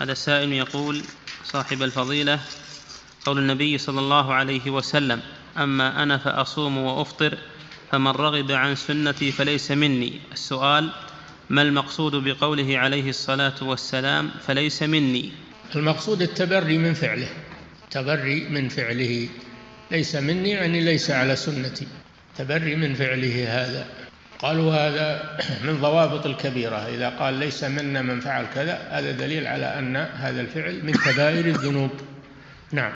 هذا السائل يقول: صاحب الفضيلة، قول النبي صلى الله عليه وسلم: أما أنا فأصوم وأفطر فمن رغب عن سنتي فليس مني. السؤال: ما المقصود بقوله عليه الصلاة والسلام فليس مني؟ المقصود التبري من فعله، تبري من فعله. ليس مني يعني ليس على سنتي، تبري من فعله هذا. قالوا هذا من ضوابط الكبيرة، إذا قال ليس منا من فعل كذا، هذا دليل على أن هذا الفعل من كبائر الذنوب. نعم.